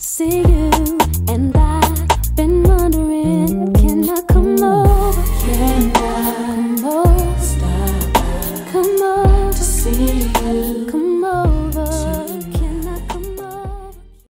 See you.